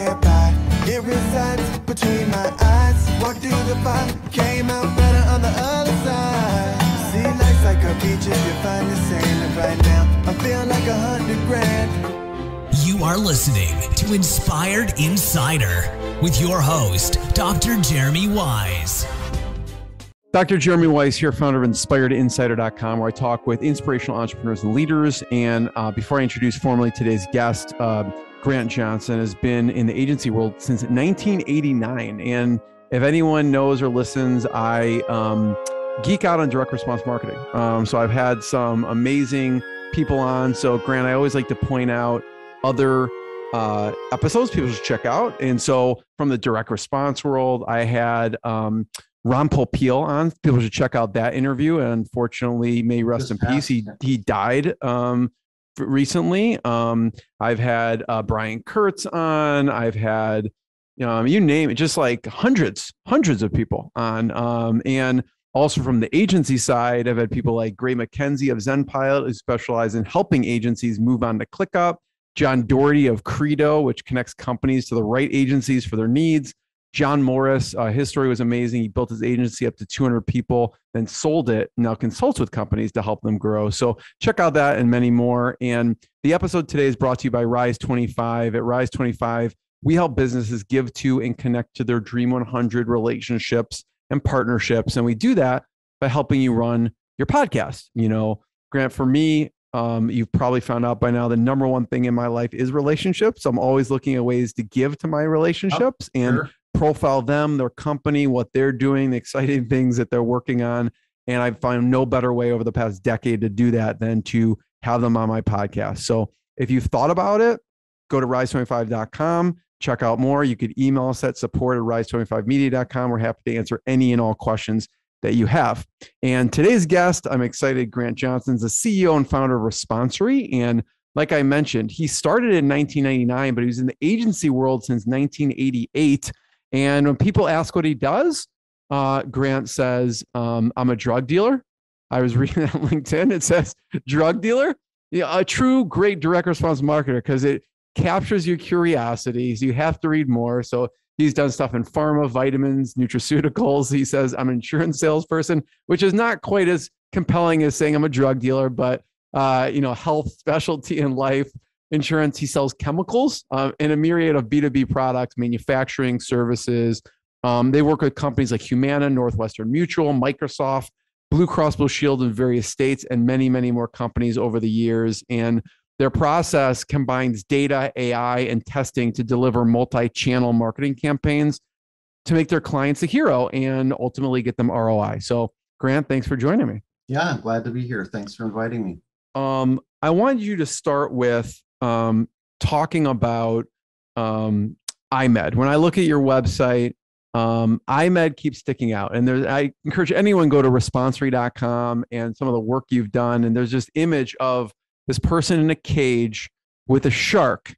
care about. It resides between my eyes. Walked through the fire, came out better on the other side. See, life's like a beach if you find the same. And right now, I feel like $100 grand. You are listening to Inspired Insider with your host, Dr. Jeremy Wise. Dr. Jeremy Wise here, founder of InspiredInsider.com, where I talk with inspirational entrepreneurs and leaders. And before I introduce formally today's guest, Grant Johnson has been in the agency world since 1989. And if anyone knows or listens, I geek out on direct response marketing. So I've had some amazing people on. So Grant, I always like to point out other episodes people should check out. And so from the direct response world, I had Ron Popeil on. People should check out that interview. And unfortunately, may rest in peace. He died recently. I've had Brian Kurtz on. I've had, you name it, just like hundreds of people on. And also from the agency side, I've had people like Gray McKenzie of Zenpilot, who specialize in helping agencies move on to ClickUp. John Doherty of Credo, which connects companies to the right agencies for their needs. John Morris, his story was amazing. He built his agency up to 200 people, then sold it, now consults with companies to help them grow. So check out that and many more. And the episode today is brought to you by Rise 25. At Rise 25, we help businesses give to and connect to their Dream 100 relationships and partnerships. And we do that by helping you run your podcast. You know, Grant, for me, you've probably found out by now, the number one thing in my life is relationships. I'm always looking at ways to give to my relationships and profile them, their company, what they're doing, the exciting things that they're working on. And I found no better way over the past decade to do that than to have them on my podcast. So if you've thought about it, go to rise25.com, check out more. You could email us at support@rise25media.com. We're happy to answer any and all questions that you have. And today's guest, I'm excited, Grant Johnson's the CEO and founder of Responsory. And like I mentioned, he started in 1999, but he was in the agency world since 1988. And when people ask what he does, Grant says, I'm a drug dealer. I was reading that on LinkedIn. It says drug dealer, a true great direct response marketer, because it captures your curiosity. So you have to read more. So he's done stuff in pharma, vitamins, nutraceuticals. He says, I'm an insurance salesperson, which is not quite as compelling as saying I'm a drug dealer, but health, specialty, and life insurance. He sells chemicals and a myriad of B2B products, manufacturing services. They work with companies like Humana, Northwestern Mutual, Microsoft, Blue Cross Blue Shield in various states, and many, many more companies over the years. And their process combines data, AI, and testing to deliver multi-channel marketing campaigns to make their clients a hero and ultimately get them ROI. So Grant, thanks for joining me. Yeah, I'm glad to be here. Thanks for inviting me. I wanted you to start with talking about iMed. When I look at your website, iMed keeps sticking out. And I encourage anyone go to Responsory.com and some of the work you've done. And there's this image of this person in a cage with a shark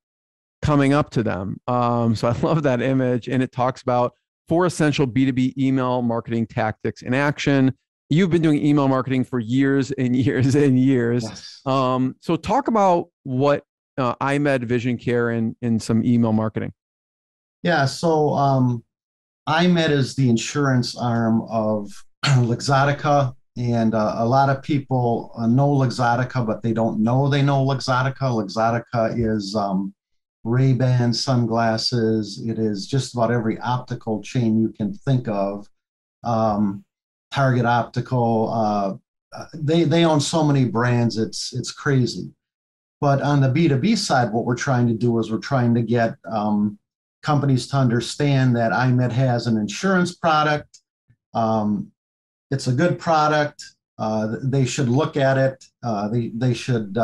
coming up to them. So I love that image. And it talks about 4 essential B2B email marketing tactics in action. You've been doing email marketing for years and years and years. Yes. So talk about what iMed Vision Care and some email marketing. Yeah, so iMed is the insurance arm of Luxottica. And a lot of people know Luxottica, but they don't know they know Luxottica. Luxottica is Ray Ban sunglasses. It is just about every optical chain you can think of. Target Optical. They own so many brands. It's crazy. But on the B2B side, what we're trying to do is we're trying to get companies to understand that iMed has an insurance product. It's a good product. They should look at it. They should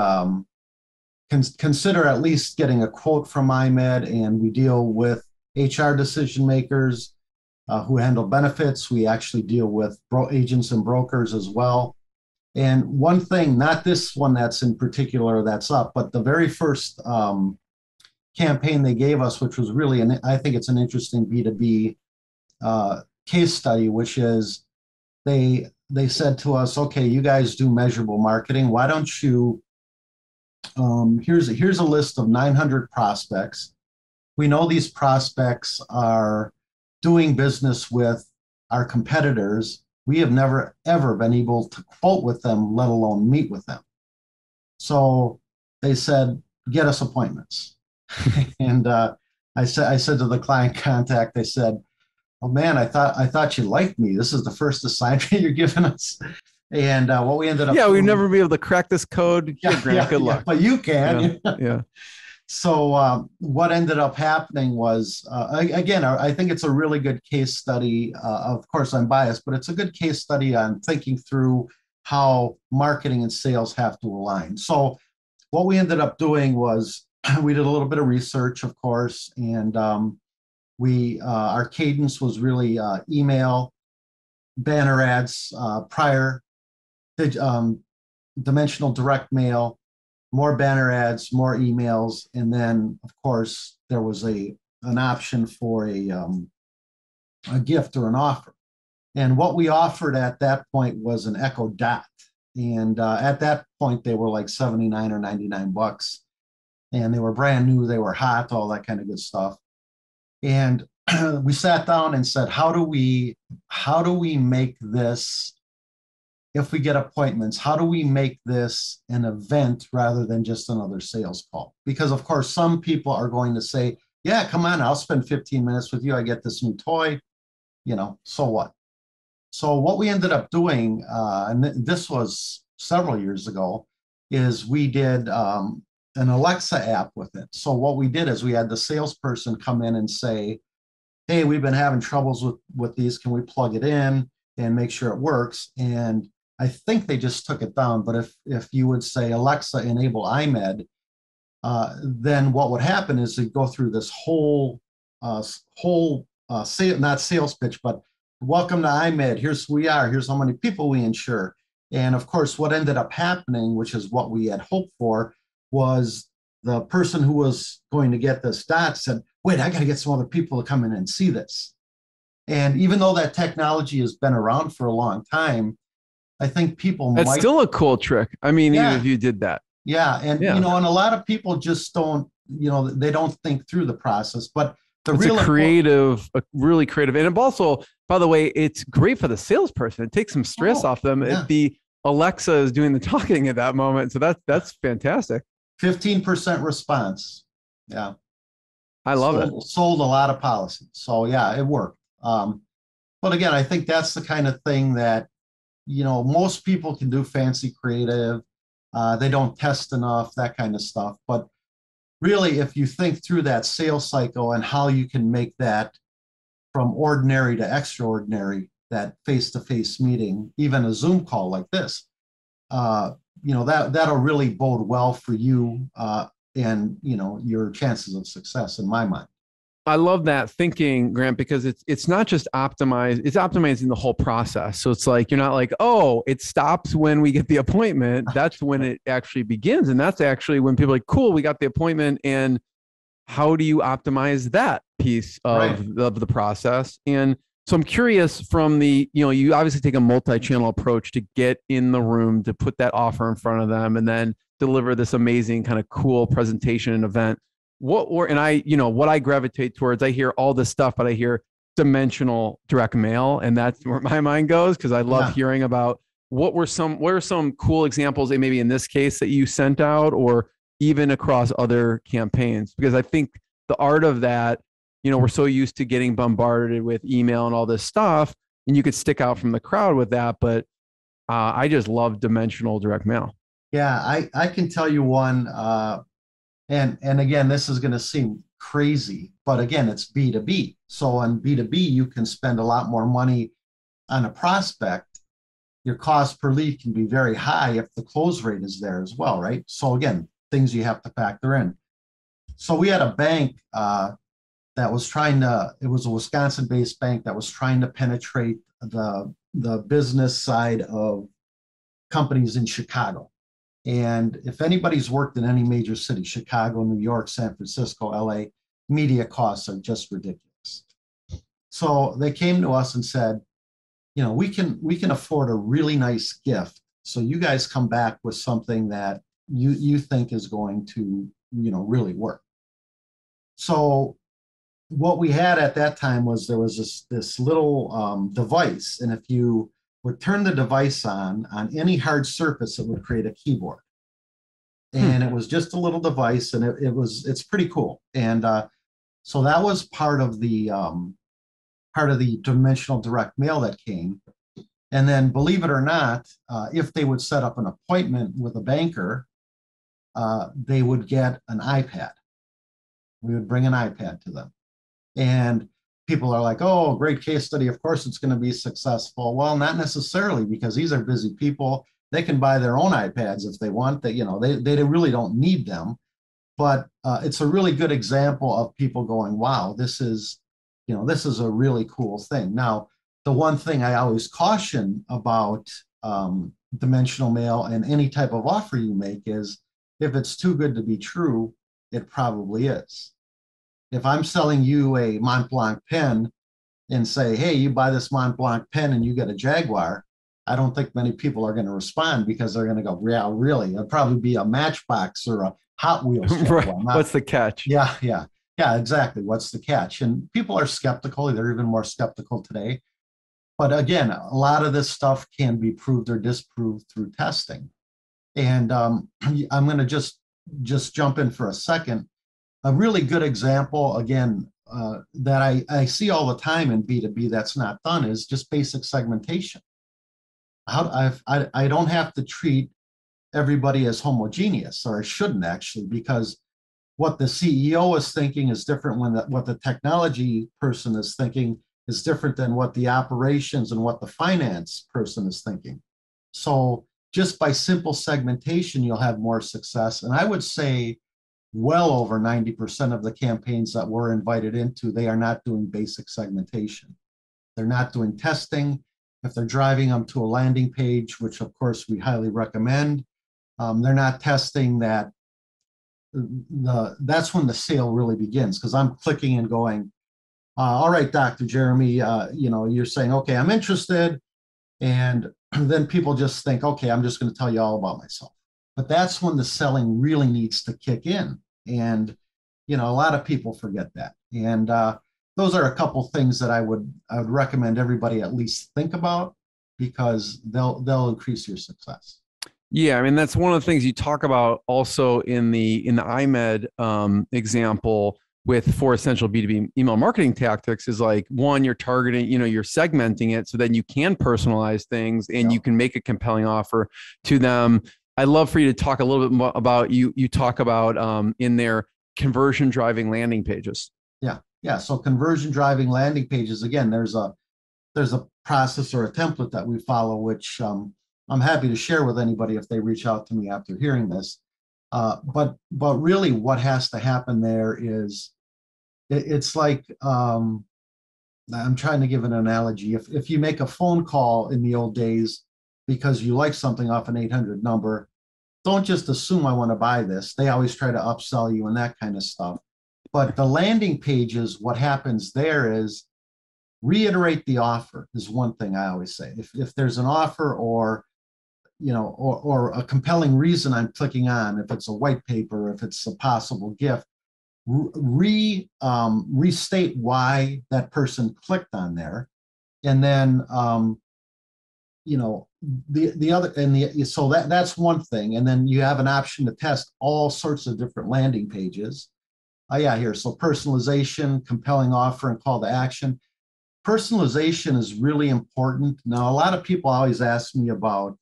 consider at least getting a quote from iMed. And we deal with HR decision makers who handle benefits. We actually deal with agents and brokers as well. And one thing, not this one that's in particular that's up, but the very first campaign they gave us, which was really, I think it's an interesting B2B case study, which is, They said to us, okay, you guys do measurable marketing. Why don't you, here's a list of 900 prospects. we know these prospects are doing business with our competitors. We have never, ever been able to quote with them, let alone meet with them. So they said, get us appointments. And I said to the client contact, they said, oh man, I thought you liked me. This is the first assignment you're giving us. And what we ended up doing, we'd never be able to crack this code. Good luck. But you can. Yeah. So what ended up happening was, again, I think it's a really good case study. Of course, I'm biased, but it's a good case study on thinking through how marketing and sales have to align. So what we ended up doing was we did a little bit of research, of course, and our cadence was really email, banner ads, prior, dimensional direct mail, more banner ads, more emails, and then of course there was an option for a gift or an offer. And what we offered at that point was an Echo Dot, and at that point they were like $79 or $99, and they were brand new, they were hot, all that kind of good stuff. And we sat down and said, how do we make this, if we get appointments, how do we make this an event rather than just another sales call? Because of course, some people are going to say, yeah, come on, I'll spend 15 minutes with you. I get this new toy, so what? So what we ended up doing, and this was several years ago, is we did an Alexa app with it. So what we did is we had the salesperson come in and say, hey, we've been having troubles with these. Can we plug it in and make sure it works? And I think they just took it down. But if you would say, Alexa, enable iMed, then what would happen is they'd go through this whole not sales pitch, but welcome to iMed. Here's who we are. Here's how many people we insure. And of course, what ended up happening, which is what we had hoped for, was the person who was going to get this dot said, wait, I got to get some other people to come in and see this. And even though that technology has been around for a long time, I think people might... That's still a cool trick. I mean, even if you did that. Yeah. And, and a lot of people just don't, they don't think through the process. But really creative. And also, by the way, it's great for the salesperson. It takes some stress off them. Yeah. The Alexa is doing the talking at that moment. So that's fantastic. 15% response. Yeah. I love it. Sold a lot of policies. So yeah, it worked. But again, I think that's the kind of thing that, most people can do fancy creative. They don't test enough, that kind of stuff. But really, if you think through that sales cycle and how you can make that from ordinary to extraordinary, that face-to-face meeting, even a Zoom call like this, that'll really bode well for you and, your chances of success, in my mind. I love that thinking, Grant, because it's not just optimized, it's optimizing the whole process. So it's like, you're not like, oh, it stops when we get the appointment. That's when it actually begins. And that's actually when people are like, cool, we got the appointment. And how do you optimize that piece of the process? And so I'm curious from the, you obviously take a multi-channel approach to get in the room, to put that offer in front of them, and then deliver this amazing kind of cool presentation and event. What I gravitate towards, I hear all this stuff, but I hear dimensional direct mail, and that's where my mind goes, because I love hearing about what are some cool examples, and maybe in this case that you sent out, or even across other campaigns, because I think the art of that, we're so used to getting bombarded with email and all this stuff, and you could stick out from the crowd with that, but I just love dimensional direct mail. Yeah, I can tell you one. And again, this is going to seem crazy, but again, it's B2B. So on B2B, you can spend a lot more money on a prospect. Your cost per lead can be very high if the close rate is there as well, right? So again, things you have to factor in. So we had a bank that was it was a Wisconsin-based bank that was trying to penetrate the business side of companies in Chicago. And if anybody's worked in any major city, Chicago, New York, San Francisco, LA, media costs are just ridiculous. So they came to us and said, we can afford a really nice gift. So you guys come back with something that you think is going to, really work. So what we had at that time was there was this little device, and if you would turn the device on any hard surface, it would create a keyboard. And it was just a little device, and it's pretty cool. And so that was part of the dimensional direct mail that came. And then, believe it or not, if they would set up an appointment with a banker, they would get an iPad. We would bring an iPad to them. And people are like, oh, great case study. Of course, it's going to be successful. Well, not necessarily, because these are busy people. They can buy their own iPads if they want. They really don't need them. But it's a really good example of people going, wow, this is a really cool thing. Now, the one thing I always caution about dimensional mail and any type of offer you make is if it's too good to be true, it probably is. If I'm selling you a Mont Blanc pen and say, hey, you buy this Mont Blanc pen and you get a Jaguar, I don't think many people are going to respond because they're going to go, yeah, really? It'll probably be a Matchbox or a Hot Wheels. Right. What's the catch? Yeah, exactly. What's the catch? And people are skeptical. They're even more skeptical today. But again, a lot of this stuff can be proved or disproved through testing. And I'm going to just jump in for a second. A really good example, again, that I see all the time in B2B that's not done is just basic segmentation. I don't have to treat everybody as homogeneous, or I shouldn't actually, because what the CEO is thinking is different when what the technology person is thinking is different than what the operations and what the finance person is thinking. So just by simple segmentation, you'll have more success. And I would say well over 90% of the campaigns that we're invited into, they are not doing basic segmentation. They're not doing testing. If they're driving them to a landing page, which of course we highly recommend, they're not testing that. That's when the sale really begins, because I'm clicking and going, all right, Dr. Jeremy, you're saying, okay, I'm interested. And then people just think, okay, I'm just going to tell you all about myself. But that's when the selling really needs to kick in. And, a lot of people forget that. And those are a couple things that I would recommend everybody at least think about, because they'll increase your success. Yeah, I mean, that's one of the things you talk about also in the iMed example with 4 essential B2B email marketing tactics is like, one, you're targeting, you're segmenting it so then you can personalize things and you can make a compelling offer to them. I'd love for you to talk a little bit more about, you talk about in their conversion driving landing pages. Yeah. So conversion driving landing pages, again, there's a process or a template that we follow, which I'm happy to share with anybody if they reach out to me after hearing this. But really what has to happen there is, it's like, I'm trying to give an analogy. If you make a phone call in the old days because you like something off an 800 number, don't just assume I want to buy this. They always try to upsell you and that kind of stuff. But the landing pages, what happens there is reiterate the offer is one thing I always say. If there's an offer or a compelling reason I'm clicking on, if it's a white paper, if it's a possible gift, restate why that person clicked on there. And then, so that's one thing. And then you have an option to test all sorts of different landing pages. So personalization, compelling offer, and call to action. Personalization is really important. Now, a lot of people always ask me about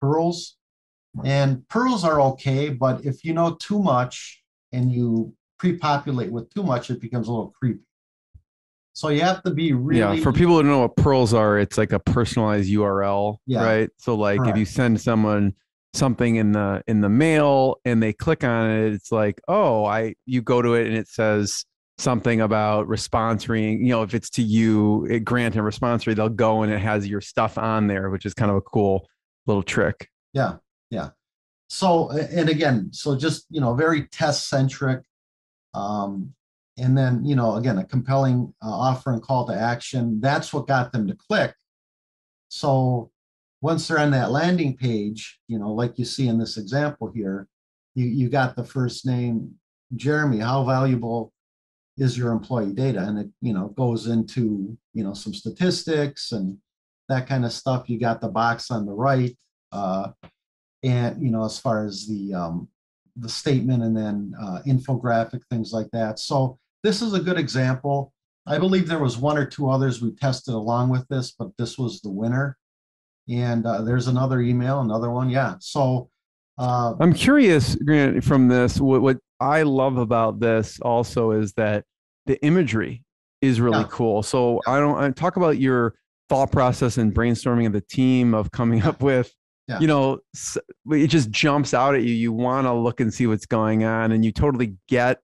pearls, and pearls are okay, but if you know too much and you pre-populate with too much, it becomes a little creepy. So you have to be really... Yeah, for people who don't know what pearls are, it's like a personalized URL, right? So like if you send someone something in the mail and they click on it, it's like, you go to it and it says something about responsoring, if it's to you, Grant and Responsory, they'll go and it has your stuff on there, which is kind of a cool little trick. Yeah. So, and again, just, very test centric. And then, again, a compelling offer and call to action. That's what got them to click. So once they're on that landing page, like you see in this example here, you got the first name, Jeremy, how valuable is your employee data. And it, you know, goes into, you know, some statistics and that kind of stuff. You got the box on the right, and, you know, as far as the statement, and then infographic, things like that. So this is a good example. I believe there was one or two others we tested along with this, but this was the winner. And there's another email, another one. Yeah. So I'm curious, Grant, from this, what I love about this also is that the imagery is really cool. So I talk about your thought process and brainstorming of the team of coming up with, you know, it just jumps out at you. You want to look and see what's going on, and you totally get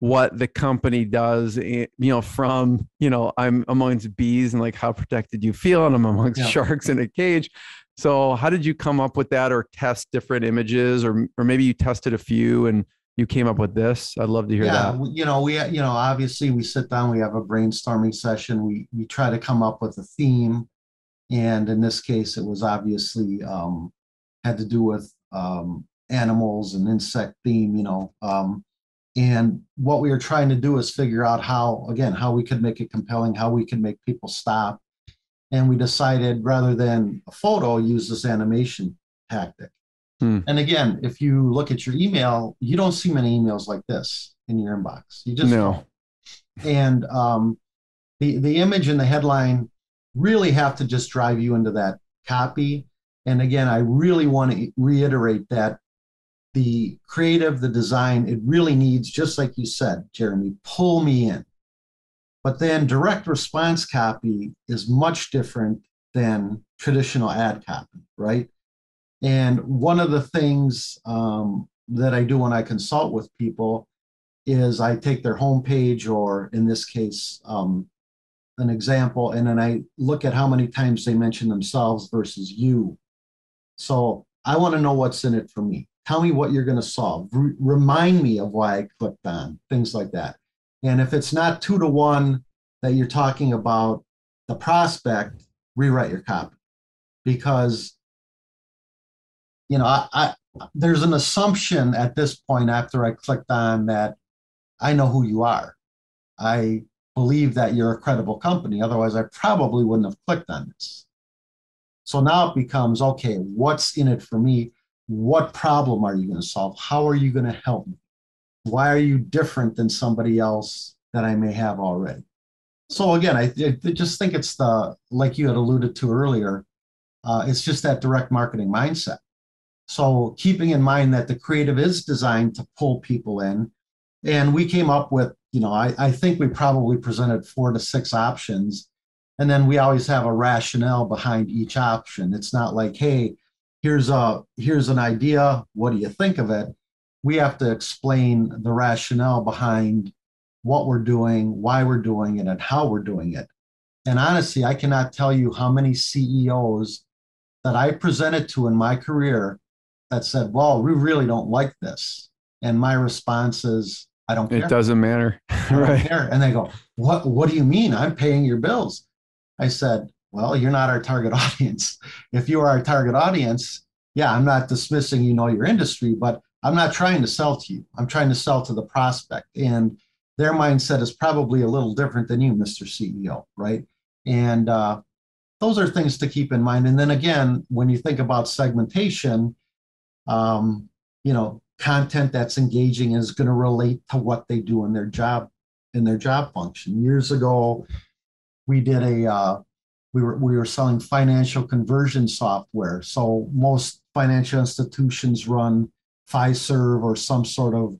what the company does, you know, from, you know, I'm amongst bees and like how protected you feel, and I'm amongst sharks in a cage. So how did you come up with that, or test different images, or maybe you tested a few and you came up with this? I'd love to hear that. You know, we obviously we sit down, we have a brainstorming session. We try to come up with a theme. And in this case, it was obviously had to do with animals and insect theme, you know. And what we were trying to do is figure out how, again, how we could make it compelling, how we could make people stop. And we decided, rather than a photo, use this animation tactic. And again, if you look at your email, you don't see many emails like this in your inbox. You just no. And the image and the headline really have to just drive you into that copy. And again, I really want to reiterate that the creative, the design, it really needs, just like you said, Jeremy, pull me in. But then direct response copy is much different than traditional ad copy, right? And one of the things that I do when I consult with people is I take their homepage, or in this case, an example, and then I look at how many times they mention themselves versus you. So I want to know what's in it for me. Tell me what you're going to solve. Remind me of why I clicked on, things like that. And if it's not 2-to-1 that you're talking about the prospect, rewrite your copy, because you know, there's an assumption at this point after I clicked on that I know who you are. I believe that you're a credible company. Otherwise, I probably wouldn't have clicked on this. So now it becomes, okay, what's in it for me? What problem are you going to solve? How are you going to help me? Why are you different than somebody else that I may have already? So again, I just think it's the, like you had alluded to earlier, it's just that direct marketing mindset. So keeping in mind that the creative is designed to pull people in, and we came up with, you know, I think we probably presented 4 to 6 options, and then we always have a rationale behind each option. It's not like, hey, here's an idea, what do you think of it? We have to explain the rationale behind what we're doing, why we're doing it, and how we're doing it. And honestly, I cannot tell you how many CEOs that I presented to in my career that said, well, we really don't like this. And my response is, I don't care. It doesn't matter. I don't care. And they go, what do you mean? I'm paying your bills. I said, well, you're not our target audience. If you are our target audience, yeah, I'm not dismissing, you know, your industry, but I'm not trying to sell to you. I'm trying to sell to the prospect. And their mindset is probably a little different than you, Mr. CEO, right? And those are things to keep in mind. And then again, when you think about segmentation, you know, content that's engaging is going to relate to what they do in their job function. Years ago, we did a, we were selling financial conversion software. So most financial institutions run FiServ or some sort of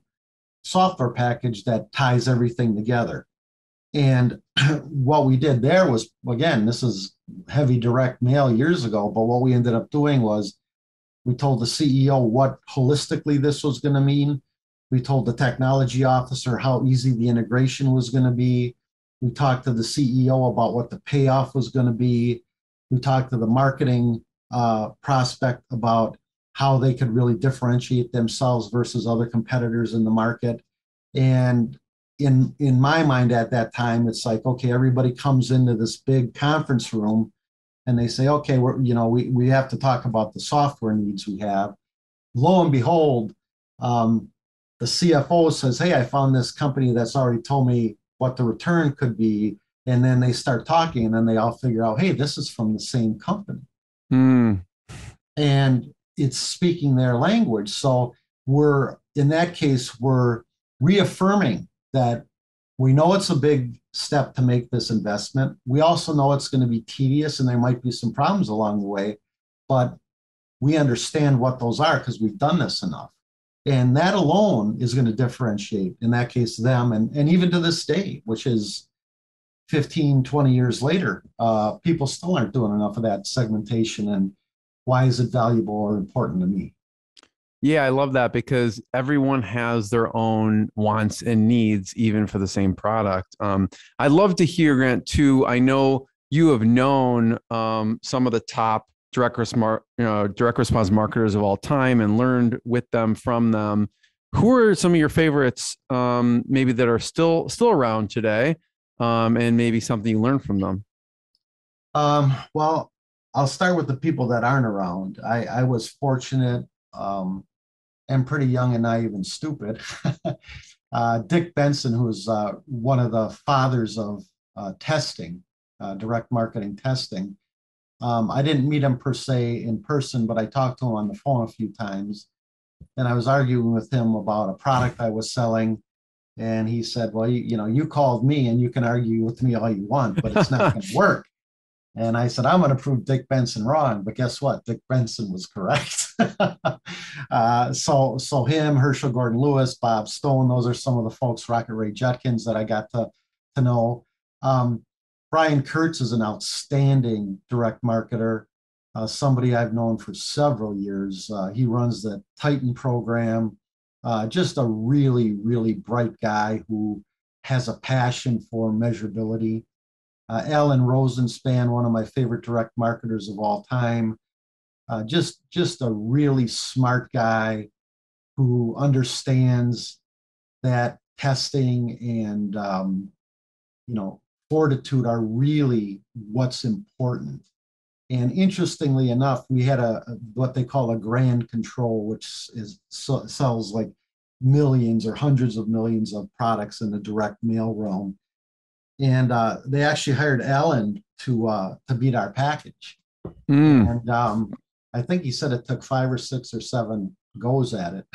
software package that ties everything together. And what we did there was, again, this is heavy direct mail years ago, but what we ended up doing was we told the CEO what holistically this was going to mean. We told the technology officer how easy the integration was going to be. We talked to the CEO about what the payoff was going to be. We talked to the marketing prospect about how they could really differentiate themselves versus other competitors in the market. And in my mind at that time, it's like, okay, everybody comes into this big conference room and they say, okay, we're, you know, we have to talk about the software needs we have. Lo and behold, the CFO says, hey, I found this company that's already told me what the return could be. And then they start talking, and then they all figure out, hey, this is from the same company. Mm. And it's speaking their language. So we're, in that case, we're reaffirming that we know it's a big step to make this investment. We also know it's going to be tedious and there might be some problems along the way, but we understand what those are because we've done this enough. And that alone is going to differentiate, in that case, them, and even to this day, which is 15, 20 years later, people still aren't doing enough of that segmentation. And why is it valuable or important to me? Yeah, I love that, because everyone has their own wants and needs, even for the same product. I'd love to hear, Grant, too. I know you have known some of the top direct response marketers of all time and learned with them, from them. Who are some of your favorites, maybe that are still around today, and maybe something you learned from them? Well, I'll start with the people that aren't around. I was fortunate. And pretty young and naive and stupid. Dick Benson, who is one of the fathers of testing, direct marketing testing. I didn't meet him per se in person, but I talked to him on the phone a few times. And I was arguing with him about a product I was selling. And he said, well, you called me and you can argue with me all you want, but it's not going to work. And I said, I'm going to prove Dick Benson wrong. But guess what? Dick Benson was correct. So him, Herschell Gordon Lewis, Bob Stone, those are some of the folks, Rocket Ray Judkins, that I got to know. Brian Kurtz is an outstanding direct marketer, somebody I've known for several years. He runs the Titan program, just a really, really bright guy who has a passion for measurability. Alan Rosenspan, one of my favorite direct marketers of all time, just a really smart guy who understands that testing and fortitude are really what's important. And interestingly enough, we had a what they call a grand control, which sells like millions or hundreds of millions of products in the direct mail realm. And they actually hired Alan to beat our package. Mm. And I think he said it took 5 or 6 or 7 goes at it.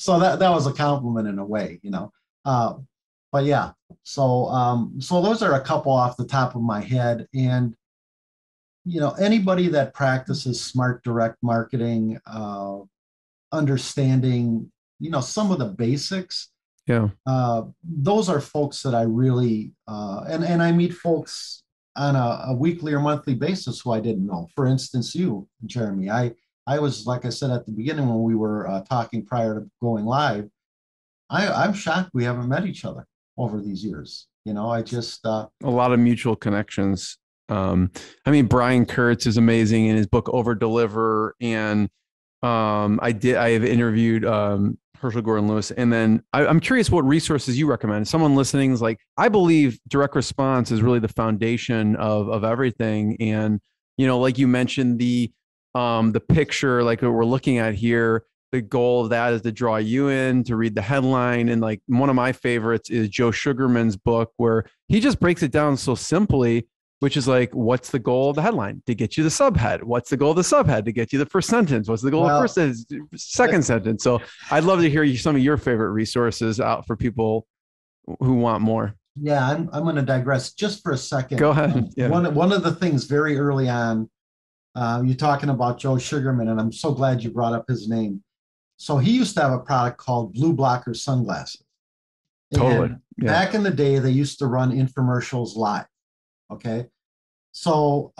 So that was a compliment in a way, but yeah, so those are a couple off the top of my head. And, anybody that practices smart direct marketing, understanding, some of the basics. Yeah. Those are folks that I really, and I meet folks on a weekly or monthly basis who I didn't know. For instance, you, Jeremy, I was, like I said at the beginning when we were talking prior to going live, I'm shocked we haven't met each other over these years. I just. A lot of mutual connections. I mean, Brian Kurtz is amazing in his book, Over Deliver. And I have interviewed Herschel Gordon Lewis. And then I'm curious what resources you recommend. Someone listening is like, I believe direct response is really the foundation of everything. And, like you mentioned, the picture, like what we're looking at here, the goal of that is to draw you in, to read the headline. And like one of my favorites is Joe Sugarman's book, where he just breaks it down so simply, which is like, what's the goal of the headline? To get you the subhead. What's the goal of the subhead? To get you the first sentence. What's the goal of the first second sentence? So I'd love to hear some of your favorite resources out for people who want more. Yeah, I'm going to digress just for a second. Go ahead. Yeah. One of the things very early on, you're talking about Joe Sugarman, and I'm so glad you brought up his name. So he used to have a product called Blue Blocker Sunglasses. Totally. Yeah. Back in the day, they used to run infomercials live. Okay, so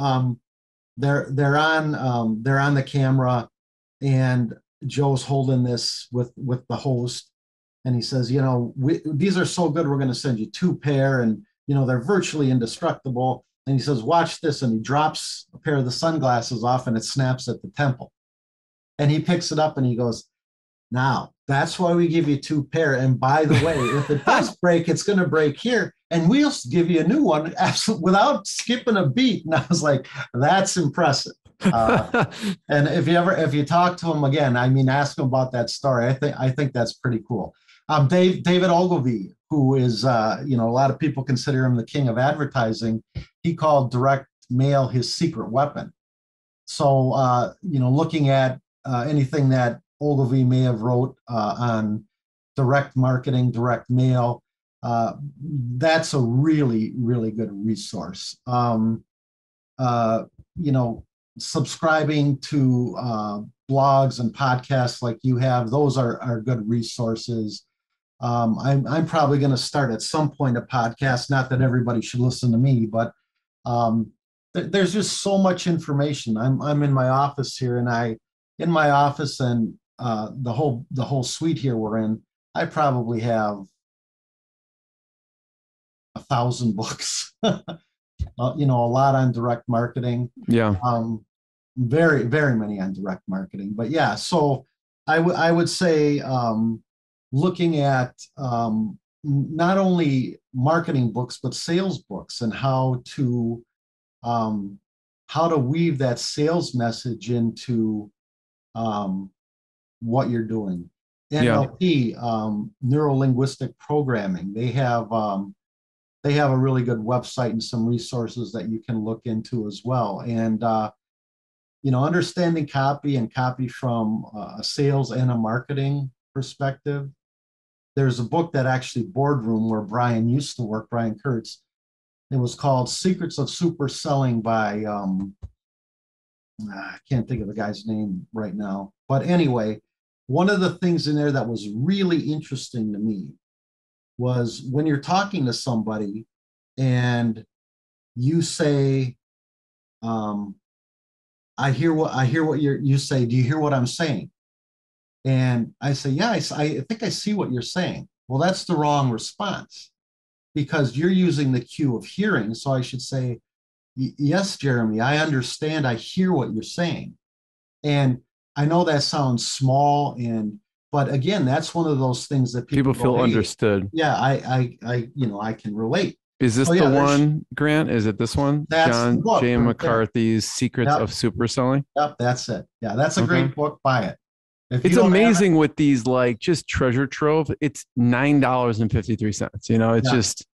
they're on the camera, and Joe's holding this with the host, and he says, these are so good, we're going to send you 2 pair, and they're virtually indestructible. And he says, watch this, and he drops a pair of the sunglasses off, and it snaps at the temple, and he picks it up, and he goes, now that's why we give you 2 pair. And by the way, if it does break, it's going to break here. And we'll give you a new one without skipping a beat. And I was like, that's impressive. And if you talk to him again, ask him about that story. I think that's pretty cool. David Ogilvy, who is, a lot of people consider him the king of advertising. He called direct mail his secret weapon. So, looking at anything that Ogilvy may have wrote on direct marketing, direct mail, that's a really, really good resource. Subscribing to blogs and podcasts like you have, those are good resources. I'm probably going to start at some point a podcast, not that everybody should listen to me, but there's just so much information. I'm in my office here, and the whole suite here we're in, I probably have 1,000 books, a lot on direct marketing. Yeah. Very, very many on direct marketing, but yeah. So I would say, looking at not only marketing books, but sales books, and how to weave that sales message into what you're doing. NLP, yeah. Neuro-linguistic programming. They have a really good website and some resources that you can look into as well. And understanding copy and copy from a sales and a marketing perspective. There's a book that actually Boardroom, where Brian used to work, Brian Kurtz. It was called Secrets of Super Selling by, I can't think of the guy's name right now. But anyway, one of the things in there that was really interesting to me was when you're talking to somebody and you say, you say, do you hear what I'm saying? And I say, yeah, I think I see what you're saying. Well, that's the wrong response, because you're using the cue of hearing. So I should say, yes, Jeremy, I understand. I hear what you're saying. And I know that sounds small, but again, that's one of those things that people feel, hey, understood. Yeah, I can relate. Is this the one, Grant? Is it this one? John J. McCarthy's Secrets of Super Selling? Yep, that's it. Yeah, that's a great book. Buy it. It's amazing with these, just treasure trove. It's $9.53. It's just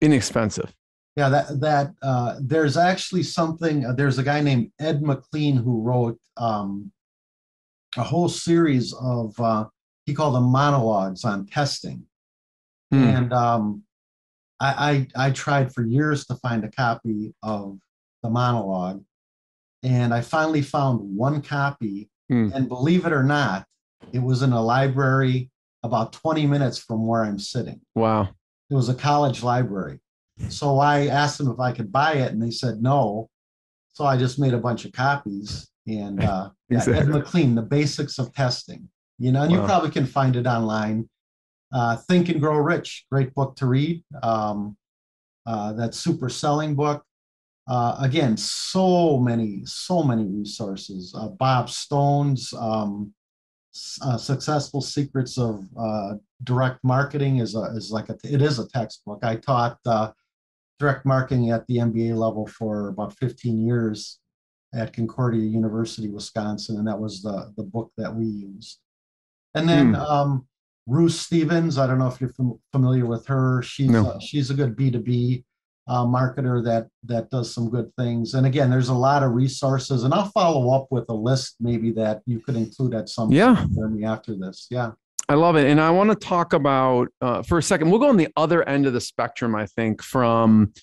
inexpensive. Yeah, there's actually something. There's a guy named Ed McLean who wrote a whole series of he called them monologues on testing, and I tried for years to find a copy of the monologue, and I finally found one copy. And believe it or not, it was in a library about 20 minutes from where I'm sitting. Wow. It was a college library. So I asked them if I could buy it, and they said no. So I just made a bunch of copies. And exactly. Ed McLean, The Basics of Testing. And you probably can find it online. Think and Grow Rich, great book to read. That super selling book. Again, so many resources. Bob Stone's Successful Secrets of Direct Marketing is a textbook. I taught direct marketing at the MBA level for about 15 years at Concordia University, Wisconsin, and that was the book that we used. And then Ruth Stevens, I don't know if you're familiar with her. She's a good B2B. Marketer that does some good things. And again, there's a lot of resources, and I'll follow up with a list maybe that you could include at some point for me after this. Yeah. I love it. And I want to talk about for a second, we'll go on the other end of the spectrum, I think, from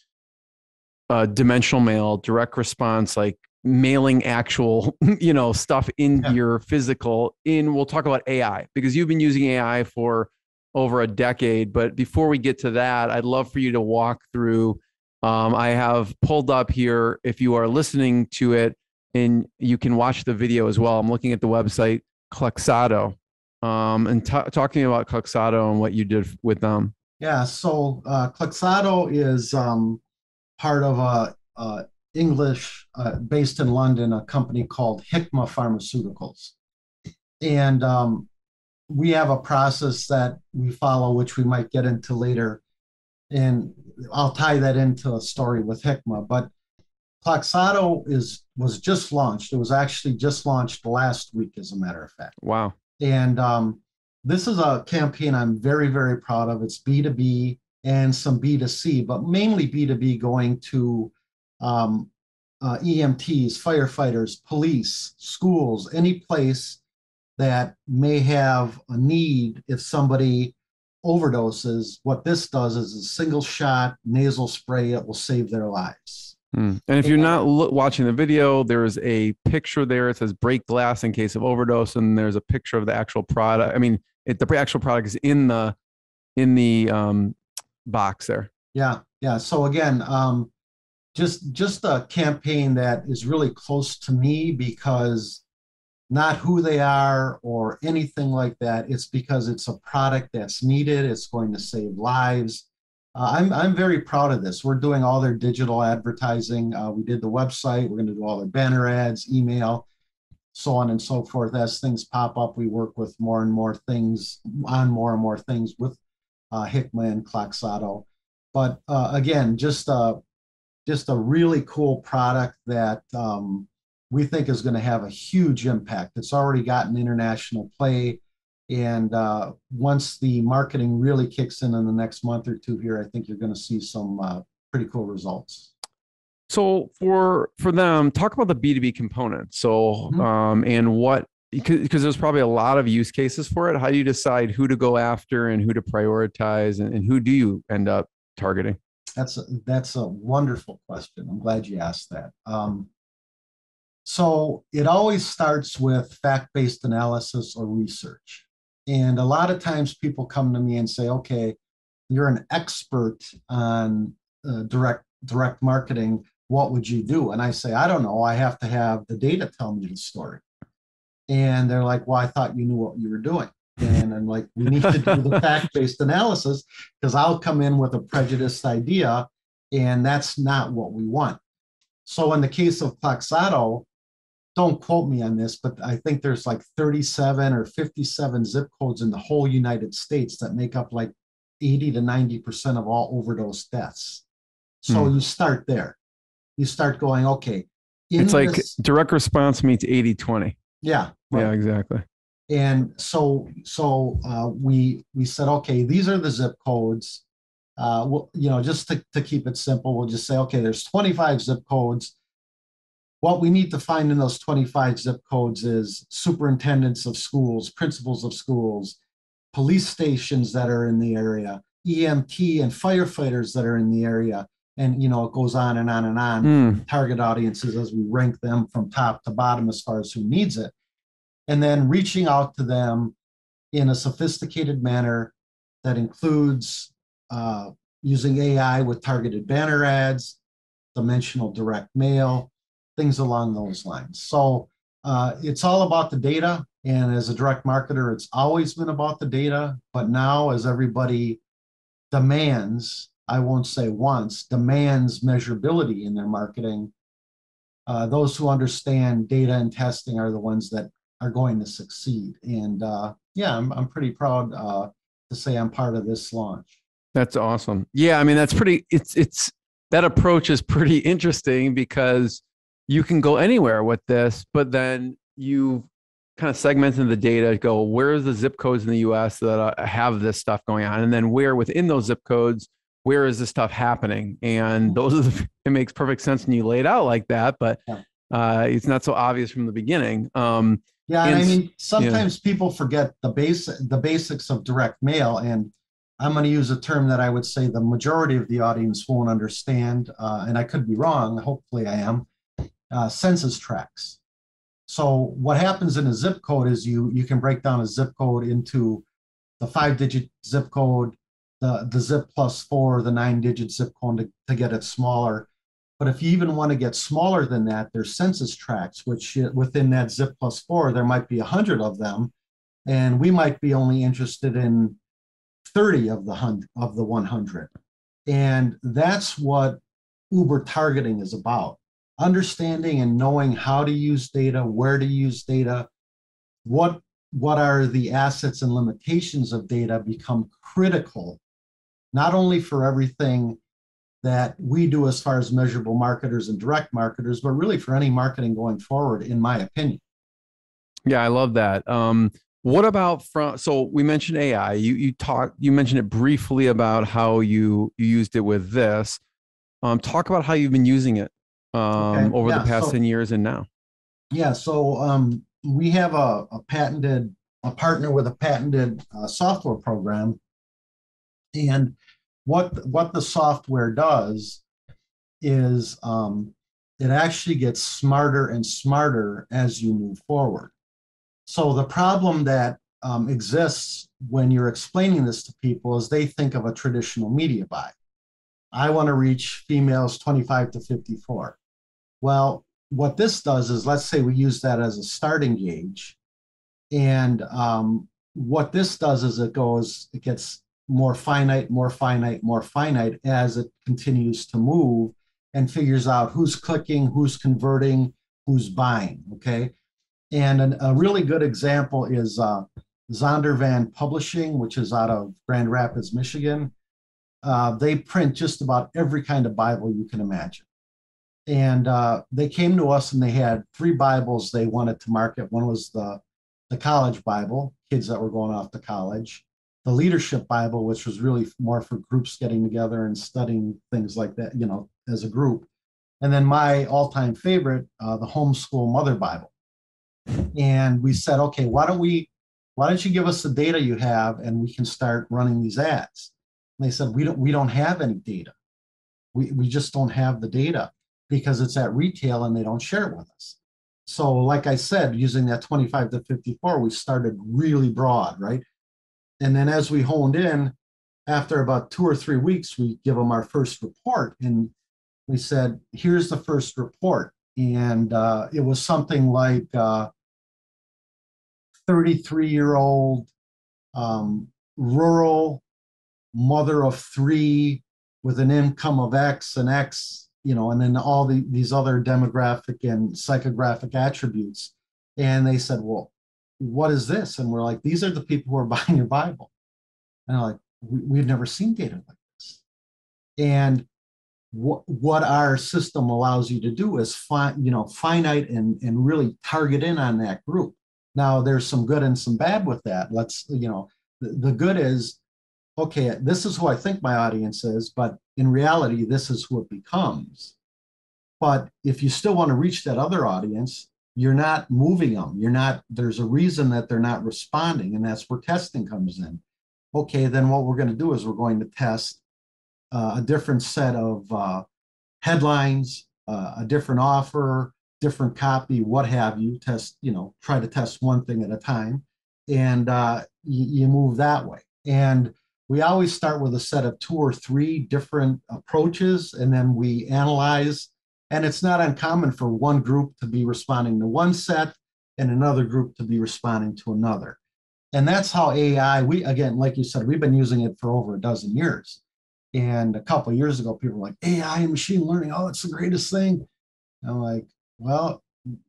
dimensional mail, direct response, like mailing actual, stuff in your physical in. We'll talk about AI, because you've been using AI for over a decade. But before we get to that, I'd love for you to walk through. I have pulled up here, if you are listening to it, and you can watch the video as well. I'm looking at the website, Kloxxado, and talking about Kloxxado and what you did with them. Yeah, so Kloxxado is part of a English, based in London, a company called Hikma Pharmaceuticals. And we have a process that we follow, which we might get into later, and I'll tie that into a story with Hikma. But Kloxxado was just launched. It was actually just launched last week, as a matter of fact. Wow. And This is a campaign I'm very, very proud of. It's B2B and some B2C, but mainly B2B going to EMTs, firefighters, police, schools, any place that may have a need if somebody overdoses. What this does is a single shot nasal spray that will save their lives. Mm. And if you're not watching the video, there is a picture there. It says break glass in case of overdose. And there's a picture of the actual product. I mean, the actual product is in the box there. Yeah. Yeah. So again, just a campaign that is really close to me because not who they are or anything like that. It's because it's a product that's needed. It's going to save lives. I'm very proud of this. We're doing all their digital advertising. We did the website. We're going to do all their banner ads, email, so on and so forth. As things pop up, we work with more and more things on more and more things with Hikma and Kloxxado. But again, just a really cool product that we think is going to have a huge impact. It's already gotten international play. And once the marketing really kicks in the next month or two here, I think you're going to see some pretty cool results. So for them, talk about the B2B component. So, and what, because there's probably a lot of use cases for it. How do you decide who to go after and who to prioritize and who do you end up targeting? That's a wonderful question. I'm glad you asked that. So it always starts with fact-based analysis or research. And a lot of times people come to me and say, okay, you're an expert on direct marketing. What would you do? And I say, I don't know. I have to have the data tell me the story. And they're like, well, I thought you knew what you were doing. And I'm like, we need to do the fact-based analysis because I'll come in with a prejudiced idea, and that's not what we want. So in the case of Kloxxado, don't quote me on this, but I think there's like 37 or 57 zip codes in the whole United States that make up like 80 to 90% of all overdose deaths. So you start there. You start going, okay. It's like direct response means 80-20. Yeah. Right. Yeah, exactly. And so we said, okay, these are the zip codes. Well, you know, just to keep it simple, we'll just say, okay, there's 25 zip codes. What we need to find in those 25 zip codes is superintendents of schools, principals of schools, police stations that are in the area, EMT and firefighters that are in the area. And, you know, it goes on and on and on. Target audiences as we rank them from top to bottom as far as who needs it. And then reaching out to them in a sophisticated manner that includes using AI with targeted banner ads, dimensional direct mail, things along those lines. So it's all about the data. And as a direct marketer, it's always been about the data. But now as everybody demands, I won't say wants, demands measurability in their marketing, those who understand data and testing are the ones that are going to succeed. And yeah, I'm pretty proud to say I'm part of this launch. That's awesome. Yeah. I mean, that's pretty, it's, that approach is pretty interesting because you can go anywhere with this, but then you kind of segment the data, go, where are the zip codes in the US that have this stuff going on? And then where within those zip codes, where is this stuff happening? And those are it makes perfect sense when you lay it out like that, but it's not so obvious from the beginning. Yeah. And I mean, sometimes people forget the basics of direct mail, and I'm going to use a term that I would say the majority of the audience won't understand, and I could be wrong, hopefully I am, census tracts. So what happens in a zip code is you can break down a zip code into the 5-digit zip code, the zip plus 4, the 9-digit zip code to get it smaller. But if you even want to get smaller than that, there's census tracts, which within that zip plus 4, there might be 100 of them, and we might be only interested in 30 of the 100. And that's what Uber targeting is about. Understanding and knowing how to use data, where to use data, what are the assets and limitations of data become critical, not only for everything that we do as far as measurable marketers and direct marketers, but really for any marketing going forward, in my opinion. Yeah, I love that. What about from, so we mentioned AI, you mentioned it briefly about how you used it with this. Talk about how you've been using it over the past 10 years and now. Yeah, so we have a partner with a patented software program. And what the software does is it actually gets smarter and smarter as you move forward. So the problem that exists when you're explaining this to people is they think of a traditional media buy. I want to reach females 25 to 54. Well, what this does is, let's say we use that as a starting gauge. And what this does is it gets more finite, more finite, more finite as it continues to move and figures out who's clicking, who's converting, who's buying, okay? And a really good example is Zondervan Publishing, which is out of Grand Rapids, Michigan. They print just about every kind of Bible you can imagine. And they came to us and they had three Bibles they wanted to market. One was the college Bible, kids that were going off to college. The leadership Bible, which was really more for groups getting together and studying things like that, you know, as a group. And then my all-time favorite, the Homeschool Mother Bible. And we said, okay, why don't you give us the data you have and we can start running these ads? And they said, we don't have any data. We just don't have the data because it's at retail and they don't share it with us. So like I said, using that 25 to 54, we started really broad, right? And then as we honed in, after about 2 or 3 weeks, we give them our first report. And we said, here's the first report. And it was something like 33-year-old rural mother of three with an income of X and X, you know, and then all these other demographic and psychographic attributes. And they said, well, what is this? And we're like, these are the people who are buying your Bible. And I'm like, we've never seen data like this. And what our system allows you to do is finite and really target in on that group. Now, there's some good and some bad with that. Let's, you know, the good is, okay, this is who I think my audience is, but in reality, this is who it becomes. But if you still want to reach that other audience, you're not moving them. There's a reason that they're not responding, and that's where testing comes in. Okay, then what we're going to do is we're going to test a different set of headlines, a different offer, different copy, what have you. Test, you know, try to test one thing at a time, and you move that way. And we always start with a set of 2 or 3 different approaches, and then we analyze. And it's not uncommon for one group to be responding to one set and another group to be responding to another. And that's how AI, again, like you said, we've been using it for over a dozen years. And a couple of years ago, people were like, AI and machine learning, oh, it's the greatest thing. And I'm like, well,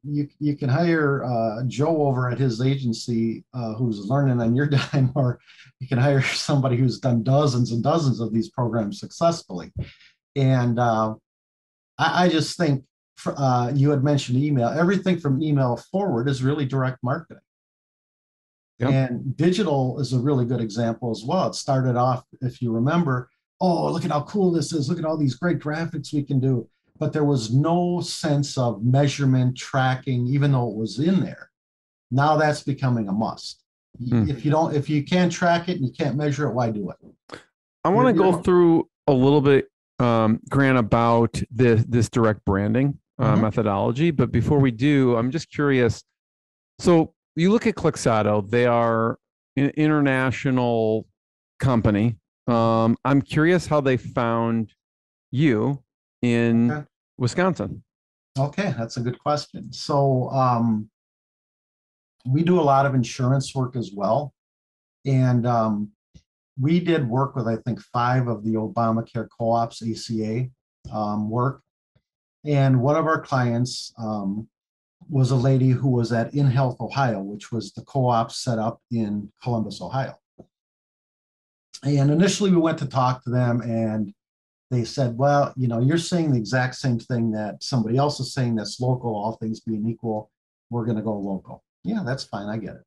you can hire Joe over at his agency who's learning on your dime, or you can hire somebody who's done dozens and dozens of these programs successfully. And I just think you had mentioned email. Everything from email forward is really direct marketing. Yep. And digital is a really good example as well. It started off, if you remember, oh, look at how cool this is. Look at all these great graphics we can do. But there was no sense of measurement, tracking, even though it was in there. Now that's becoming a must. Mm. If you can't track it and you can't measure it, why do it? I want to go through a little bit, Grant, about this direct branding methodology. But before we do, I'm just curious. So you look at Kloxxado, they are an international company. I'm curious how they found you in Wisconsin. Okay, that's a good question. So we do a lot of insurance work as well. And we did work with, I think, 5 of the Obamacare co-ops, ACA work. And one of our clients was a lady who was at InHealth Ohio, which was the co-op set up in Columbus, Ohio. And initially we went to talk to them and they said, well, you know, you're saying the exact same thing that somebody else is saying that's local, all things being equal, we're going to go local. Yeah, that's fine. I get it.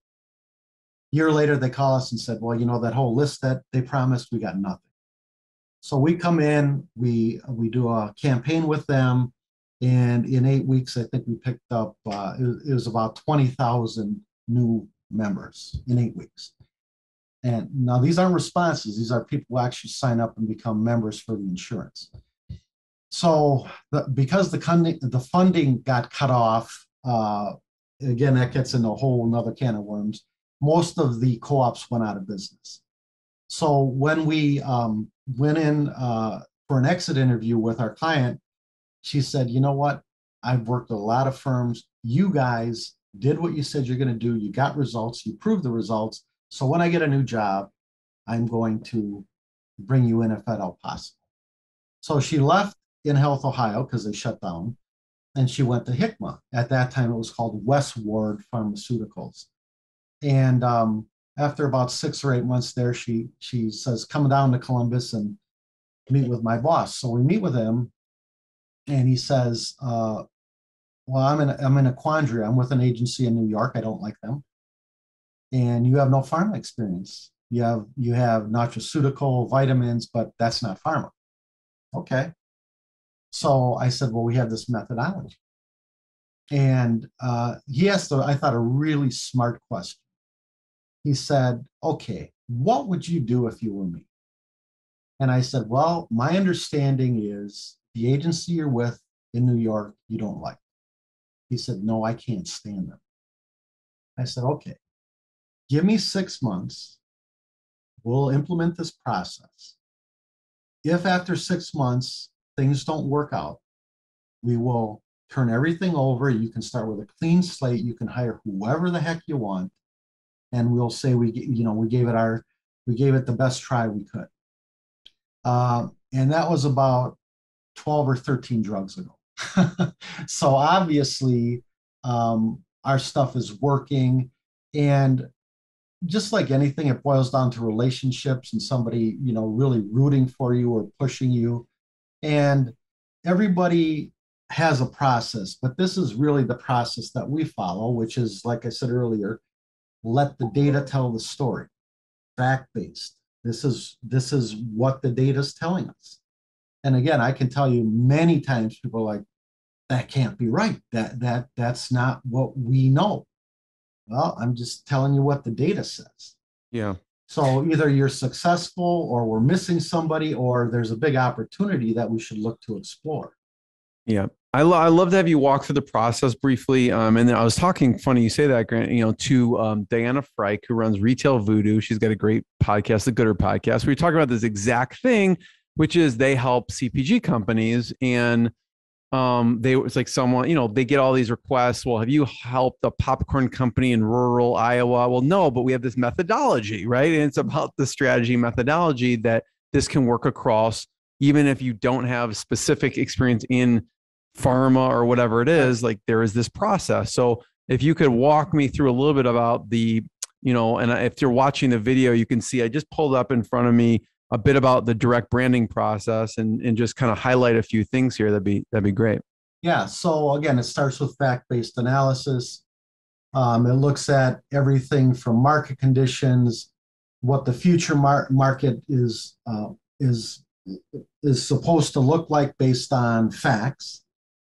year later, they call us and said, well, you know, that whole list that they promised, we got nothing. So we come in, we do a campaign with them, and in 8 weeks, I think we picked up, it was about 20,000 new members in 8 weeks. And now these aren't responses. These are people who actually sign up and become members for the insurance. So because the funding got cut off, again, that gets into a whole nother can of worms. Most of the co-ops went out of business. So when we went in for an exit interview with our client, she said, you know what? I've worked with a lot of firms. You guys did what you said you're going to do. You got results. You proved the results. So when I get a new job, I'm going to bring you in if at all possible. So she left InHealth Ohio because they shut down, and she went to Hikma. At that time, it was called West Ward Pharmaceuticals. And after about 6 or 8 months there, she says, come down to Columbus and meet with my boss. So we meet with him, and he says, well, I'm in a quandary. I'm with an agency in New York. I don't like them. And you have no pharma experience. You have nutraceutical, vitamins, but that's not pharma. Okay. So I said, well, we have this methodology. And he asked, I thought, a really smart question. He said, okay, what would you do if you were me? And I said, well, my understanding is the agency you're with in New York, you don't like. He said, no, I can't stand them. I said, okay, give me 6 months. We'll implement this process. If after 6 months, things don't work out, we will turn everything over. You can start with a clean slate. You can hire whoever the heck you want, and we'll say we gave it the best try we could. And that was about 12 or 13 drugs ago. So obviously, our stuff is working, and just like anything, it boils down to relationships and somebody, you know, really rooting for you or pushing you. And everybody has a process, but this is really the process that we follow, which is, like I said earlier, let the data tell the story, fact-based. This is what the data is telling us. And again, I can tell you many times people are like, that can't be right. That's not what we know. Well, I'm just telling you what the data says. Yeah. So either you're successful, or we're missing somebody, or there's a big opportunity that we should look to explore. Yeah. I love to have you walk through the process briefly. And then I was talking, funny you say that, Grant, you know, to Diana Frike, who runs Retail Voodoo. She's got a great podcast, The Gooder Podcast. We were talking about this exact thing, which is they help CPG companies, and it's like someone, you know, they get all these requests. Well, have you helped a popcorn company in rural Iowa? Well, no, but we have this methodology, right? And it's about the strategy methodology that this can work across, even if you don't have specific experience in pharma or whatever it is, like there is this process. So if you could walk me through a little bit about the, you know, and if you're watching the video, you can see, I just pulled up in front of me a bit about the direct branding process, and just kind of highlight a few things here. That'd be great. Yeah. So again, it starts with fact-based analysis. It looks at everything from market conditions, what the future market is supposed to look like based on facts,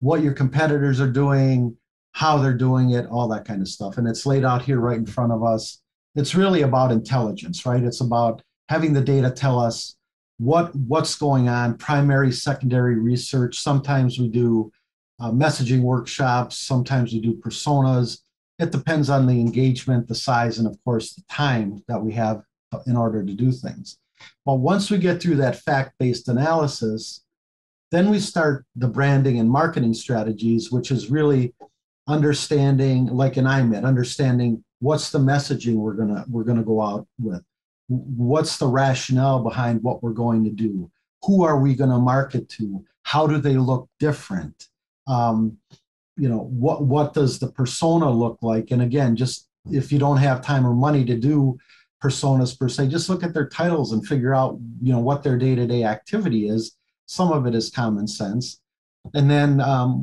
what your competitors are doing, how they're doing it, all that kind of stuff. And it's laid out here right in front of us. It's really about intelligence, right? It's about having the data tell us what's going on, primary, secondary research. Sometimes we do messaging workshops. Sometimes we do personas. It depends on the engagement, the size, and of course, the time that we have in order to do things. But once we get through that fact-based analysis, then we start the branding and marketing strategies, which is really understanding, like an iMed, understanding what's the messaging we're gonna go out with. What's the rationale behind what we're going to do? Who are we going to market to? How do they look different? You know, what does the persona look like? And again, just if you don't have time or money to do personas per se, just look at their titles and figure out, you know, what their day-to-day activity is. Some of it is common sense. And then,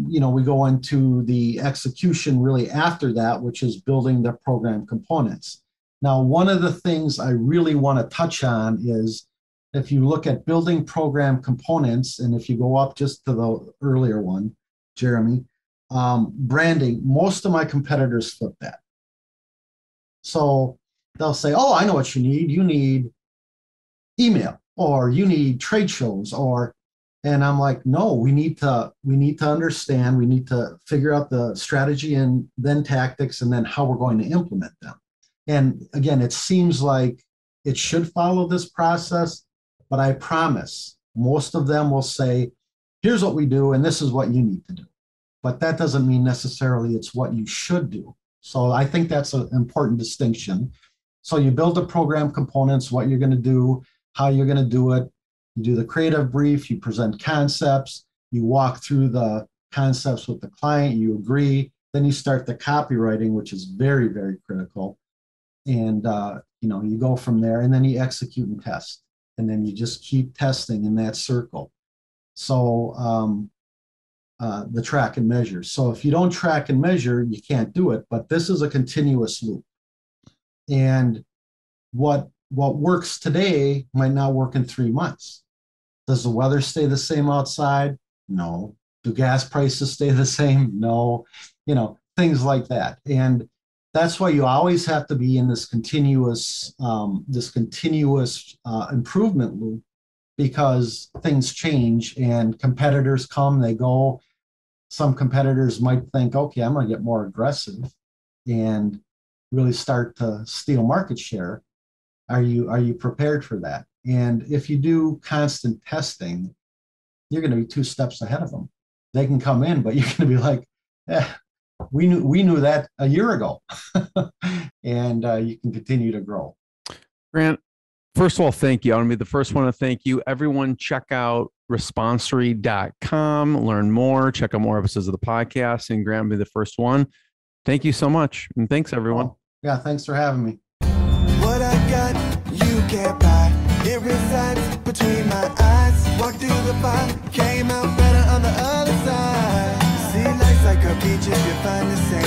you know, we go into the execution really after that, which is building the program components. Now, one of the things I really want to touch on is if you look at building program components, and if you go up just to the earlier one, Jeremy, branding, most of my competitors flip that. So they'll say, oh, I know what you need. You need email, or you need trade shows, or, and I'm like, no, we need to understand, we need to figure out the strategy and then tactics and then how we're going to implement them. And again, it seems like it should follow this process, but I promise most of them will say, here's what we do and this is what you need to do. But that doesn't mean necessarily it's what you should do. So I think that's an important distinction. So you build the program components, what you're going to do, how you're going to do it. You do the creative brief, you present concepts, you walk through the concepts with the client, you agree, then you start the copywriting, which is very, very critical. And you know, you go from there, and then you execute and test, and then you just keep testing in that circle. So the track and measure. So if you don't track and measure, you can't do it. But this is a continuous loop, and what works today might not work in 3 months. Does the weather stay the same outside? No. Do gas prices stay the same? No. You know, things like that. And that's why you always have to be in this continuous improvement loop, because things change and competitors come, they go. Some competitors might think, okay, I'm going to get more aggressive and really start to steal market share. Are you prepared for that? And if you do constant testing, you're going to be 2 steps ahead of them. They can come in, but you're going to be like, eh. We knew that a year ago, and you can continue to grow. Grant, first of all, thank you. I'm going to be the first one to thank you. Everyone, check out Responsory.com, learn more, check out more episodes of the podcast, and Grant will be the first one. Thank you so much, and thanks, everyone. Oh, yeah, thanks for having me. What I got, you can't buy. It resides between my eyes. Walked through the fire, came out better on the other side. Like a peach if you find the same.